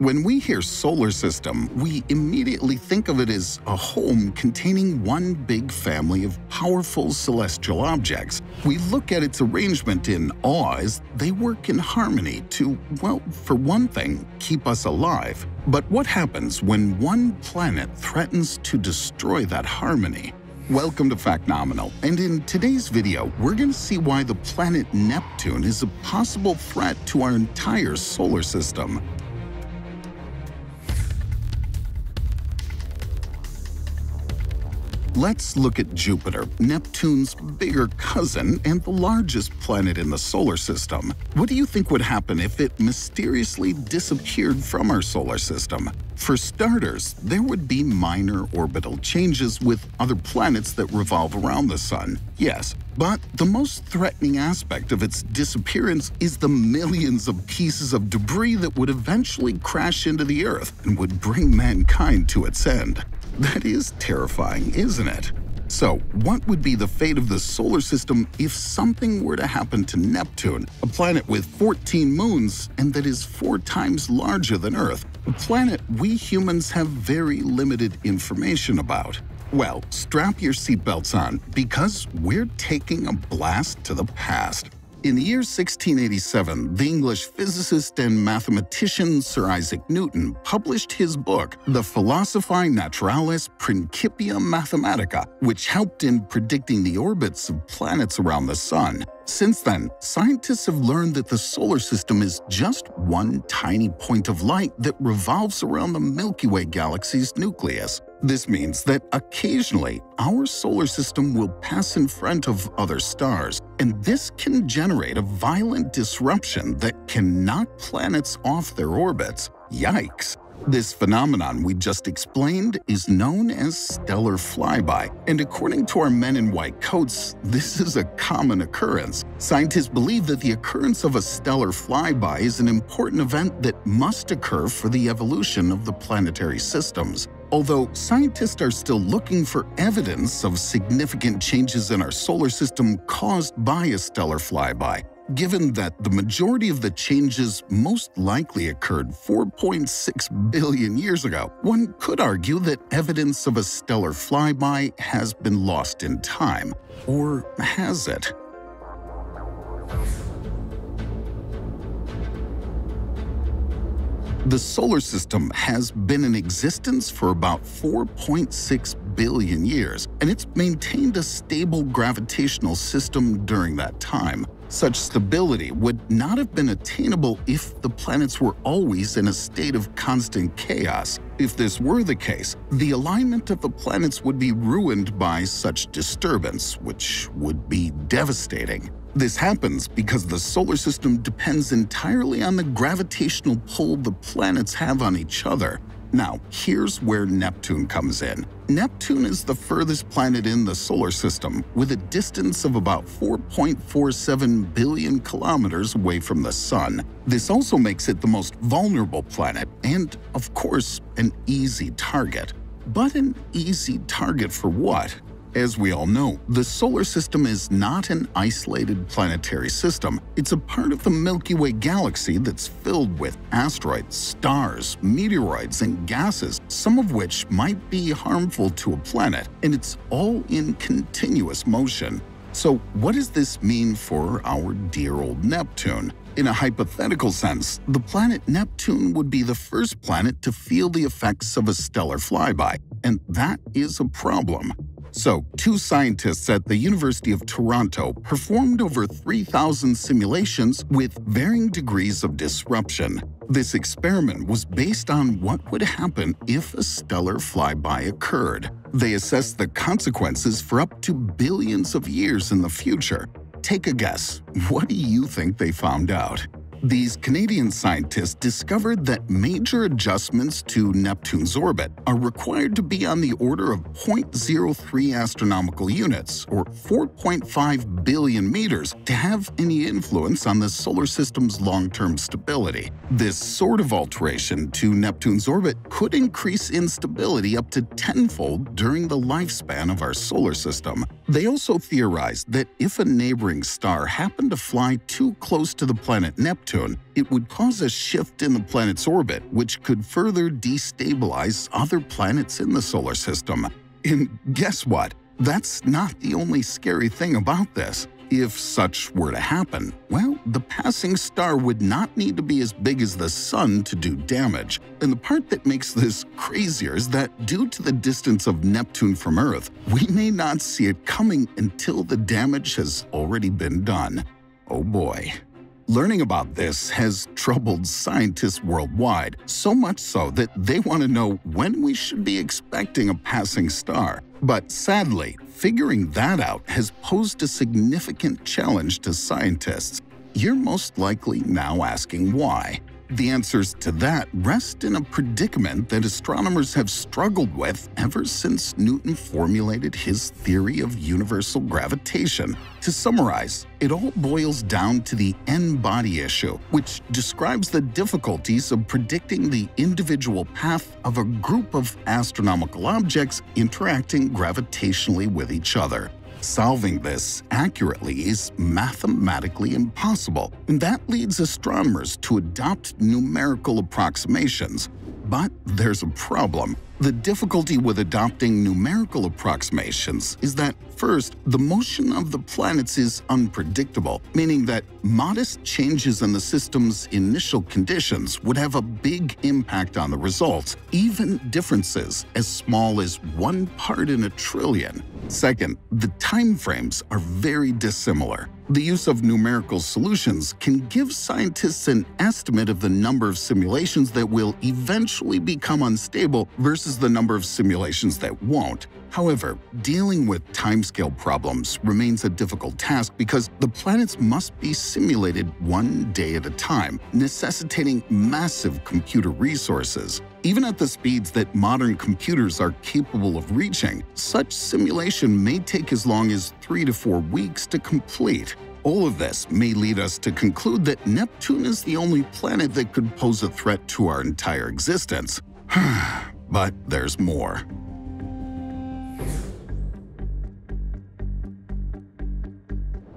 When we hear solar system, we immediately think of it as a home containing one big family of powerful celestial objects. We look at its arrangement in awe as they work in harmony to, well, for one thing, keep us alive. But what happens when one planet threatens to destroy that harmony? Welcome to Factnomenal, and in today's video, we're going to see why the planet Neptune is a possible threat to our entire solar system. Let's look at Jupiter, Neptune's bigger cousin and the largest planet in the solar system. What do you think would happen if it mysteriously disappeared from our solar system? For starters, there would be minor orbital changes with other planets that revolve around the Sun, yes. But the most threatening aspect of its disappearance is the millions of pieces of debris that would eventually crash into the Earth and would bring mankind to its end. That is terrifying, isn't it? So, what would be the fate of the solar system if something were to happen to Neptune, a planet with 14 moons and that is 4 times larger than Earth, a planet we humans have very limited information about? Well, strap your seatbelts on, because we're taking a blast to the past. In the year 1687, the English physicist and mathematician Sir Isaac Newton published his book, The Philosophiae Naturalis Principia Mathematica, which helped in predicting the orbits of planets around the Sun. Since then, scientists have learned that the solar system is just one tiny point of light that revolves around the Milky Way galaxy's nucleus. This means that occasionally, our solar system will pass in front of other stars, and this can generate a violent disruption that can knock planets off their orbits. Yikes! This phenomenon we just explained is known as stellar flyby, and according to our men in white coats, this is a common occurrence. Scientists believe that the occurrence of a stellar flyby is an important event that must occur for the evolution of the planetary systems. Although scientists are still looking for evidence of significant changes in our solar system caused by a stellar flyby, given that the majority of the changes most likely occurred 4.6 billion years ago, one could argue that evidence of a stellar flyby has been lost in time. Or has it? The solar system has been in existence for about 4.6 billion years, and it's maintained a stable gravitational system during that time. Such stability would not have been attainable if the planets were always in a state of constant chaos. If this were the case, the alignment of the planets would be ruined by such disturbance, which would be devastating. This happens because the solar system depends entirely on the gravitational pull the planets have on each other. Now, here's where Neptune comes in. Neptune is the furthest planet in the solar system, with a distance of about 4.47 billion kilometers away from the Sun. This also makes it the most vulnerable planet and, of course, an easy target. But an easy target for what? As we all know, the solar system is not an isolated planetary system. It's a part of the Milky Way galaxy that's filled with asteroids, stars, meteoroids, and gases, some of which might be harmful to a planet, and it's all in continuous motion. So, what does this mean for our dear old Neptune? In a hypothetical sense, the planet Neptune would be the first planet to feel the effects of a stellar flyby, and that is a problem. So, two scientists at the University of Toronto performed over 3,000 simulations with varying degrees of disruption. This experiment was based on what would happen if a stellar flyby occurred. They assessed the consequences for up to billions of years in the future. Take a guess. What do you think they found out? These Canadian scientists discovered that major adjustments to Neptune's orbit are required to be on the order of 0.03 astronomical units, or 4.5 billion meters, to have any influence on the solar system's long-term stability. This sort of alteration to Neptune's orbit could increase instability up to 10-fold during the lifespan of our solar system. They also theorized that if a neighboring star happened to fly too close to the planet Neptune, Neptune, it would cause a shift in the planet's orbit, which could further destabilize other planets in the solar system. And guess what? That's not the only scary thing about this. If such were to happen, well, the passing star would not need to be as big as the Sun to do damage. And the part that makes this crazier is that due to the distance of Neptune from Earth, we may not see it coming until the damage has already been done. Oh boy. Learning about this has troubled scientists worldwide, so much so that they want to know when we should be expecting a passing star. But sadly, figuring that out has posed a significant challenge to scientists. You're most likely now asking why. The answers to that rest in a predicament that astronomers have struggled with ever since Newton formulated his theory of universal gravitation. To summarize, it all boils down to the N-body issue, which describes the difficulties of predicting the individual path of a group of astronomical objects interacting gravitationally with each other. Solving this accurately is mathematically impossible, and that leads astronomers to adopt numerical approximations. But there's a problem. The difficulty with adopting numerical approximations is that, first, the motion of the planets is unpredictable, meaning that modest changes in the system's initial conditions would have a big impact on the results, even differences as small as 1 part in a trillion. Second, the timeframes are very dissimilar. The use of numerical solutions can give scientists an estimate of the number of simulations that will eventually become unstable versus the number of simulations that won't. However, dealing with timescale problems remains a difficult task because the planets must be simulated one day at a time, necessitating massive computer resources. Even at the speeds that modern computers are capable of reaching, such simulation may take as long as 3 to 4 weeks to complete. All of this may lead us to conclude that Neptune is the only planet that could pose a threat to our entire existence. But there's more.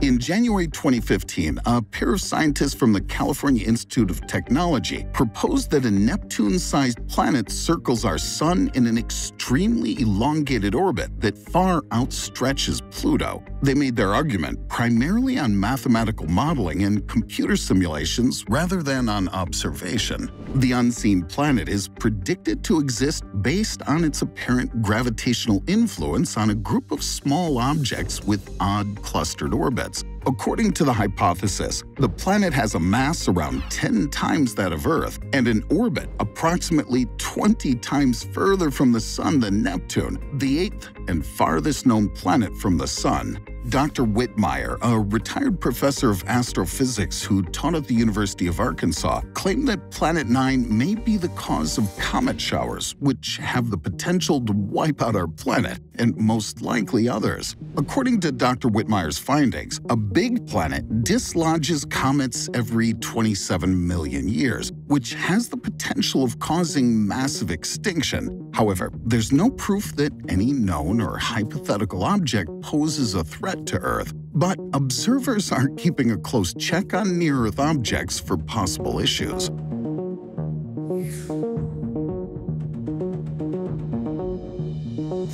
In January 2015, a pair of scientists from the California Institute of Technology proposed that a Neptune-sized planet circles our Sun in an extremely elongated orbit that far outstretches Pluto. They made their argument primarily on mathematical modeling and computer simulations rather than on observation. The unseen planet is predicted to exist based on its apparent gravitational influence on a group of small objects with odd clustered orbits. According to the hypothesis, the planet has a mass around 10 times that of Earth and an orbit approximately 20 times further from the Sun than Neptune, the 8th and farthest known planet from the Sun. Dr. Whitmire, a retired professor of astrophysics who taught at the University of Arkansas, claimed that Planet 9 may be the cause of comet showers, which have the potential to wipe out our planet, and most likely others. According to Dr. Whitmire's findings, a big planet dislodges comets every 27 million years, which has the potential of causing massive extinction. However, there's no proof that any known or hypothetical object poses a threat to Earth, but observers are keeping a close check on near-Earth objects for possible issues.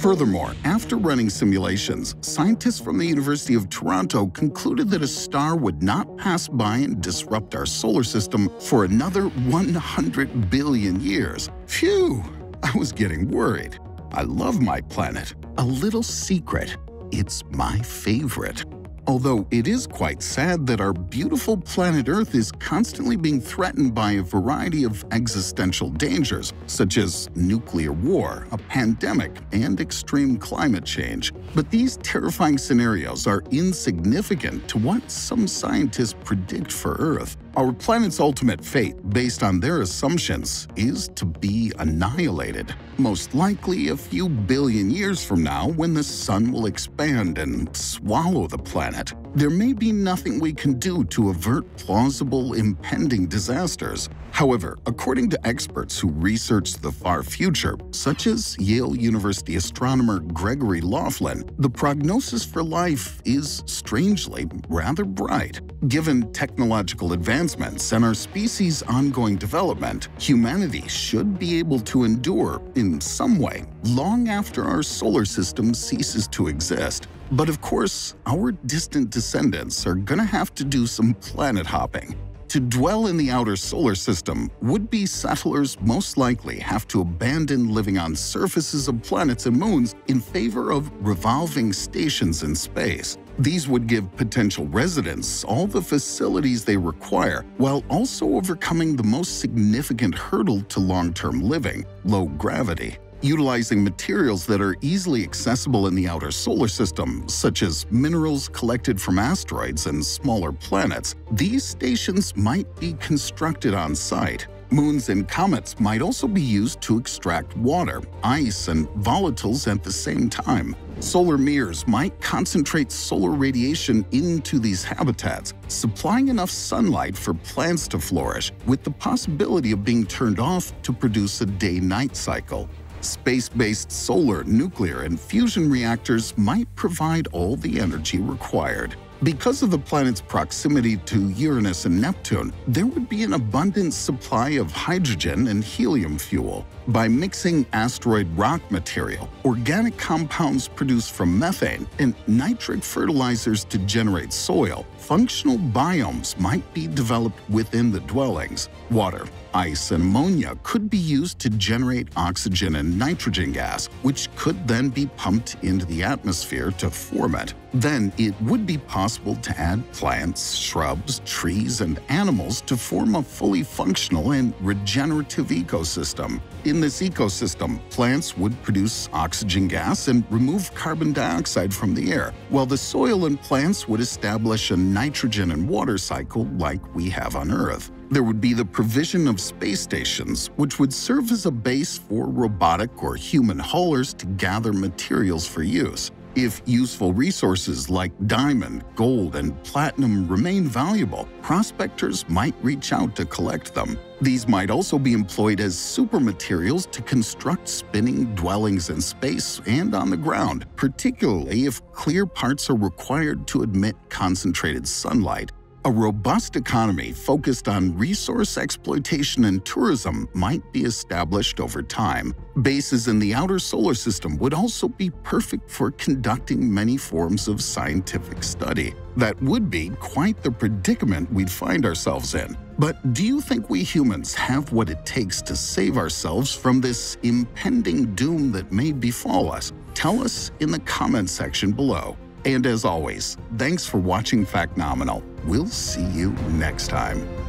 Furthermore, after running simulations, scientists from the University of Toronto concluded that a star would not pass by and disrupt our solar system for another 100 billion years. Phew! I was getting worried. I love my planet. A little secret. It's my favorite. Although it is quite sad that our beautiful planet Earth is constantly being threatened by a variety of existential dangers, such as nuclear war, a pandemic, and extreme climate change. But these terrifying scenarios are insignificant to what some scientists predict for Earth. Our planet's ultimate fate, based on their assumptions, is to be annihilated, most likely a few billion years from now when the Sun will expand and swallow the planet. There may be nothing we can do to avert plausible impending disasters. However, according to experts who researched the far future, such as Yale University astronomer Gregory Laughlin, the prognosis for life is, strangely, rather bright. Given technological advancements and our species' ongoing development, humanity should be able to endure, in some way, long after our solar system ceases to exist. But of course, our distant descendants are gonna have to do some planet hopping. To dwell in the outer solar system, would-be settlers most likely have to abandon living on surfaces of planets and moons in favor of revolving stations in space. These would give potential residents all the facilities they require, while also overcoming the most significant hurdle to long-term living – low gravity. Utilizing materials that are easily accessible in the outer solar system, such as minerals collected from asteroids and smaller planets, these stations might be constructed on site. Moons and comets might also be used to extract water, ice, and volatiles at the same time. Solar mirrors might concentrate solar radiation into these habitats, supplying enough sunlight for plants to flourish, with the possibility of being turned off to produce a day-night cycle. Space-based solar, nuclear, and fusion reactors might provide all the energy required. Because of the planet's proximity to Uranus and Neptune, there would be an abundant supply of hydrogen and helium fuel. By mixing asteroid rock material, organic compounds produced from methane, and nitric fertilizers to generate soil, functional biomes might be developed within the dwellings. Water, ice, and ammonia could be used to generate oxygen and nitrogen gas, which could then be pumped into the atmosphere to form it. Then it would be possible to add plants, shrubs, trees, and animals to form a fully functional and regenerative ecosystem. In this ecosystem, plants would produce oxygen gas and remove carbon dioxide from the air, while the soil and plants would establish a nitrogen and water cycle like we have on Earth. There would be the provision of space stations, which would serve as a base for robotic or human haulers to gather materials for use. If useful resources like diamond, gold, and platinum remain valuable, prospectors might reach out to collect them. These might also be employed as supermaterials to construct spinning dwellings in space and on the ground, particularly if clear parts are required to admit concentrated sunlight. A robust economy focused on resource exploitation and tourism might be established over time. Bases in the outer solar system would also be perfect for conducting many forms of scientific study. That would be quite the predicament we'd find ourselves in. But do you think we humans have what it takes to save ourselves from this impending doom that may befall us? Tell us in the comment section below. And as always, thanks for watching Factnomenal. We'll see you next time.